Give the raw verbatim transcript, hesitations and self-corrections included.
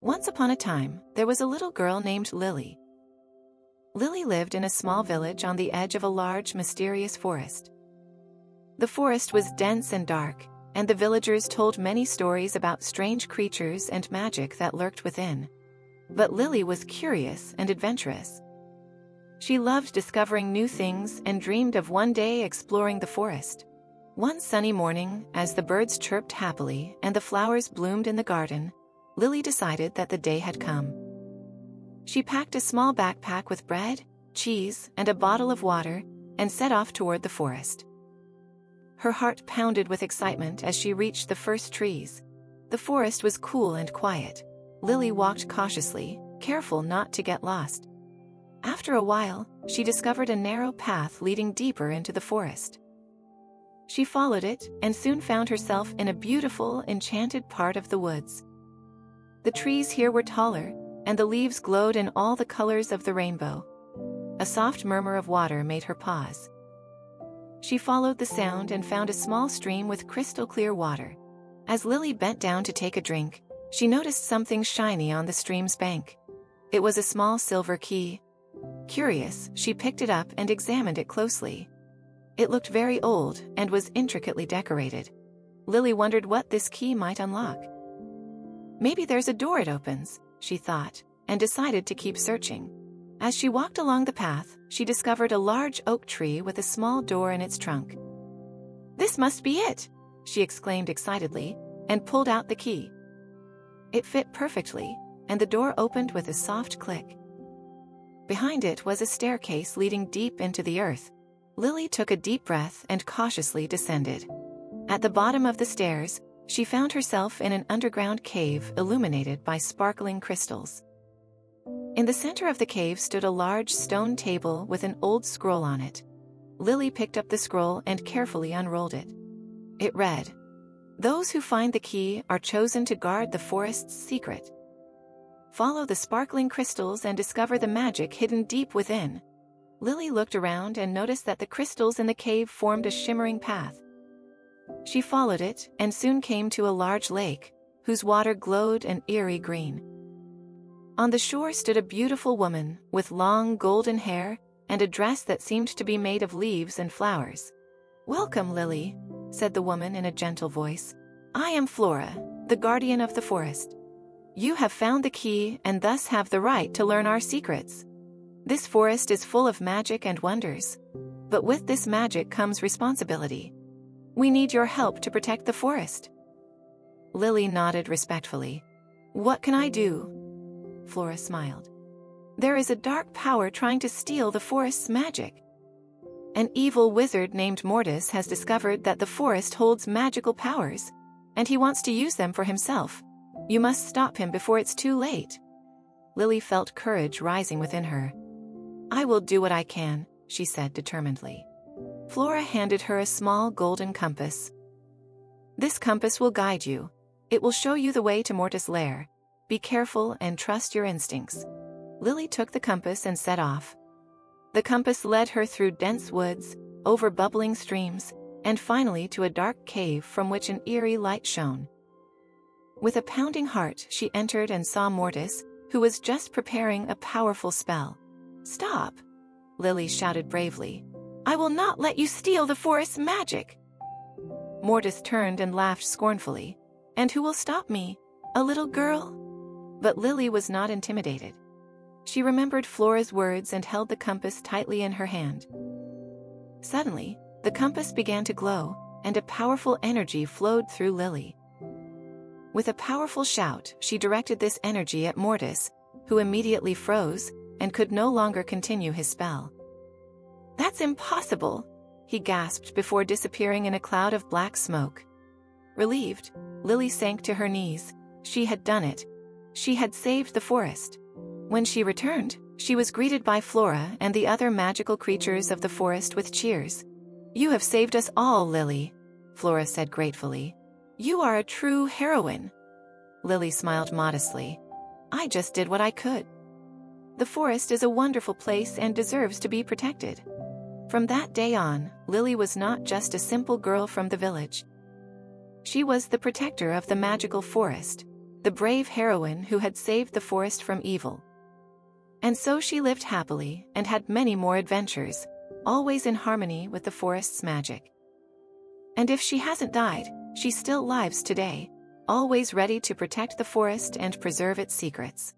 Once upon a time, there was a little girl named Lily. Lily lived in a small village on the edge of a large, mysterious forest. The forest was dense and dark, and the villagers told many stories about strange creatures and magic that lurked within. But Lily was curious and adventurous. She loved discovering new things and dreamed of one day exploring the forest. One sunny morning, as the birds chirped happily and the flowers bloomed in the garden, Lily decided that the day had come. She packed a small backpack with bread, cheese, and a bottle of water, and set off toward the forest. Her heart pounded with excitement as she reached the first trees. The forest was cool and quiet. Lily walked cautiously, careful not to get lost. After a while, she discovered a narrow path leading deeper into the forest. She followed it and soon found herself in a beautiful, enchanted part of the woods. The trees here were taller, and the leaves glowed in all the colors of the rainbow. A soft murmur of water made her pause. She followed the sound and found a small stream with crystal-clear water. As Lily bent down to take a drink, she noticed something shiny on the stream's bank. It was a small silver key. Curious, she picked it up and examined it closely. It looked very old and was intricately decorated. Lily wondered what this key might unlock. Maybe there's a door it opens, she thought, and decided to keep searching. As she walked along the path, she discovered a large oak tree with a small door in its trunk. "This must be it!" she exclaimed excitedly, and pulled out the key. It fit perfectly, and the door opened with a soft click. Behind it was a staircase leading deep into the earth. Lily took a deep breath and cautiously descended. At the bottom of the stairs, she found herself in an underground cave illuminated by sparkling crystals. In the center of the cave stood a large stone table with an old scroll on it. Lily picked up the scroll and carefully unrolled it. It read, "Those who find the key are chosen to guard the forest's secret. Follow the sparkling crystals and discover the magic hidden deep within." Lily looked around and noticed that the crystals in the cave formed a shimmering path. She followed it and soon came to a large lake, whose water glowed an eerie green. On the shore stood a beautiful woman with long golden hair and a dress that seemed to be made of leaves and flowers. "Welcome, Lily," said the woman in a gentle voice. "I am Flora, the guardian of the forest. You have found the key and thus have the right to learn our secrets. This forest is full of magic and wonders, but with this magic comes responsibility. We need your help to protect the forest." Lily nodded respectfully. "What can I do?" Flora smiled. "There is a dark power trying to steal the forest's magic. An evil wizard named Mortis has discovered that the forest holds magical powers, and he wants to use them for himself. You must stop him before it's too late." Lily felt courage rising within her. "I will do what I can," she said determinedly. Flora handed her a small golden compass. "This compass will guide you. It will show you the way to Mortis' lair. Be careful and trust your instincts." Lily took the compass and set off. The compass led her through dense woods, over bubbling streams, and finally to a dark cave from which an eerie light shone. With a pounding heart, she entered and saw Mortis, who was just preparing a powerful spell. "Stop!" Lily shouted bravely. "I will not let you steal the forest's magic!" Mortis turned and laughed scornfully. "And who will stop me? A little girl?" But Lily was not intimidated. She remembered Flora's words and held the compass tightly in her hand. Suddenly, the compass began to glow, and a powerful energy flowed through Lily. With a powerful shout, she directed this energy at Mortis, who immediately froze and could no longer continue his spell. "That's impossible," he gasped before disappearing in a cloud of black smoke. Relieved, Lily sank to her knees. She had done it. She had saved the forest. When she returned, she was greeted by Flora and the other magical creatures of the forest with cheers. "You have saved us all, Lily," Flora said gratefully. "You are a true heroine." Lily smiled modestly. "I just did what I could. The forest is a wonderful place and deserves to be protected." From that day on, Lily was not just a simple girl from the village. She was the protector of the magical forest, the brave heroine who had saved the forest from evil. And so she lived happily and had many more adventures, always in harmony with the forest's magic. And if she hasn't died, she still lives today, always ready to protect the forest and preserve its secrets.